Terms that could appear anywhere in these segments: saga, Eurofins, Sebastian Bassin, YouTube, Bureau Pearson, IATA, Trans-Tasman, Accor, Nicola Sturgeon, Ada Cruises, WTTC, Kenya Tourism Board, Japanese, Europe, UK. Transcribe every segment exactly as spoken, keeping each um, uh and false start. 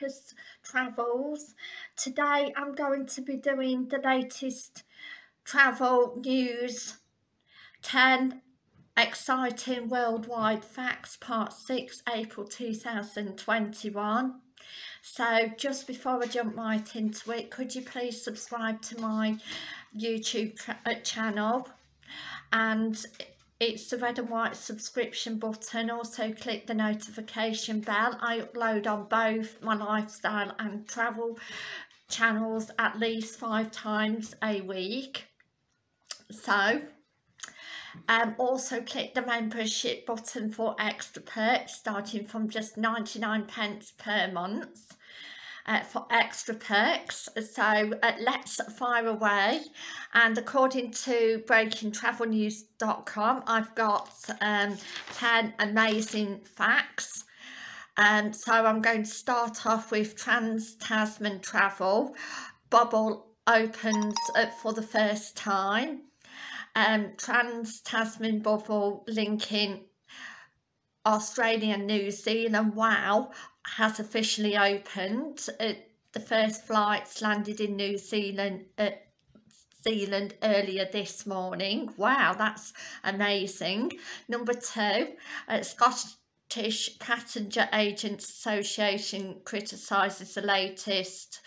Focused Travels. Today I'm going to be doing the latest travel news, ten exciting worldwide facts, part six, April two thousand twenty-one. So just before I jump right into it, could you please subscribe to my YouTube channel, and it's the red and white subscription button. Also click the notification bell. I upload on both my lifestyle and travel channels at least five times a week. So um, also click the membership button for extra perks, starting from just ninety-nine pence per month. Uh, for extra perks. So uh, let's fire away. And according to breaking travel news dot com, I've got um, ten amazing facts. Um, so I'm going to start off with Trans-Tasman Travel. Bubble opens up for the first time. Um, Trans-Tasman Bubble linking Australia and New Zealand, wow, has officially opened. Uh, the first flights landed in New Zealand, uh, Zealand earlier this morning. Wow, that's amazing. Number two, uh, Scottish Passenger Agents Association criticises the latest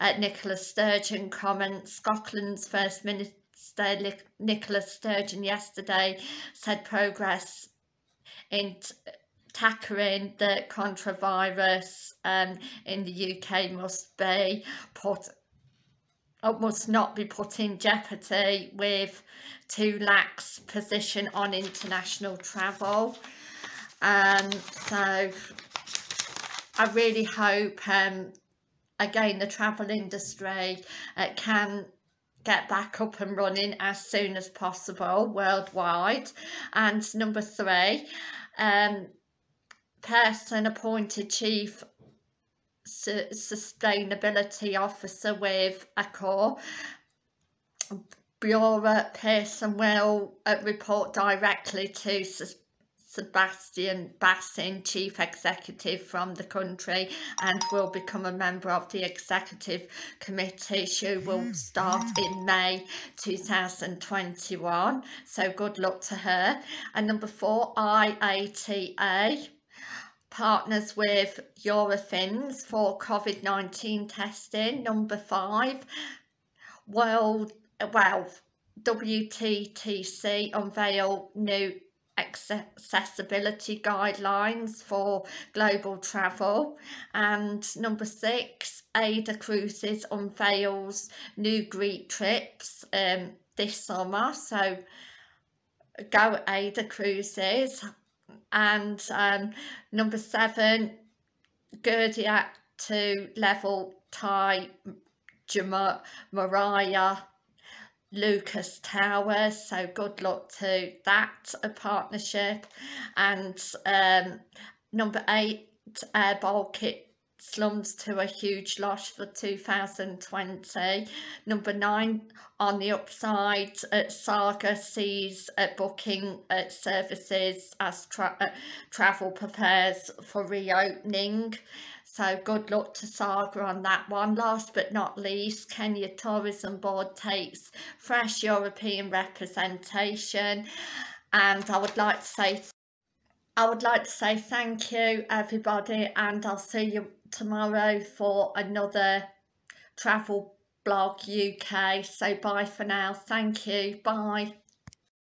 uh, Nicola Sturgeon comment. Scotland's First Minister Nicola Sturgeon yesterday said progress in tackling the coronavirus um, in the U K must be put, uh, must not be put in jeopardy with too lax position on international travel. Um, so I really hope um, again the travel industry uh, can get back up and running as soon as possible worldwide. And number three, um, Pearson appointed Chief Su Sustainability Officer with Accor. Bureau Pearson will uh, report directly to Su Sebastian Bassin, Chief Executive from the country, and will become a member of the Executive Committee. She will start in May two thousand twenty-one. So good luck to her. And number four, I A T A partners with Eurofins for COVID nineteen testing. Number five, World, well, W T T C unveil new accessibility guidelines for global travel. And number six, Ada Cruises unveils new Greek trips um, this summer. So go Ada Cruises. And um, number seven, Gurdia to level Thai Mariah Lucas Towers, so good luck to that a partnership. And um, number eight, uh, Baltic slums to a huge loss for two thousand twenty. Number nine, on the upside, uh, Saga sees uh, booking uh, services as tra uh, travel prepares for reopening. So good luck to Saga on that one. Last but not least, Kenya Tourism Board takes fresh European representation. And I would like to say, I would like to say thank you everybody, and I'll see you tomorrow for another Travel Blog U K. So bye for now. Thank you. Bye.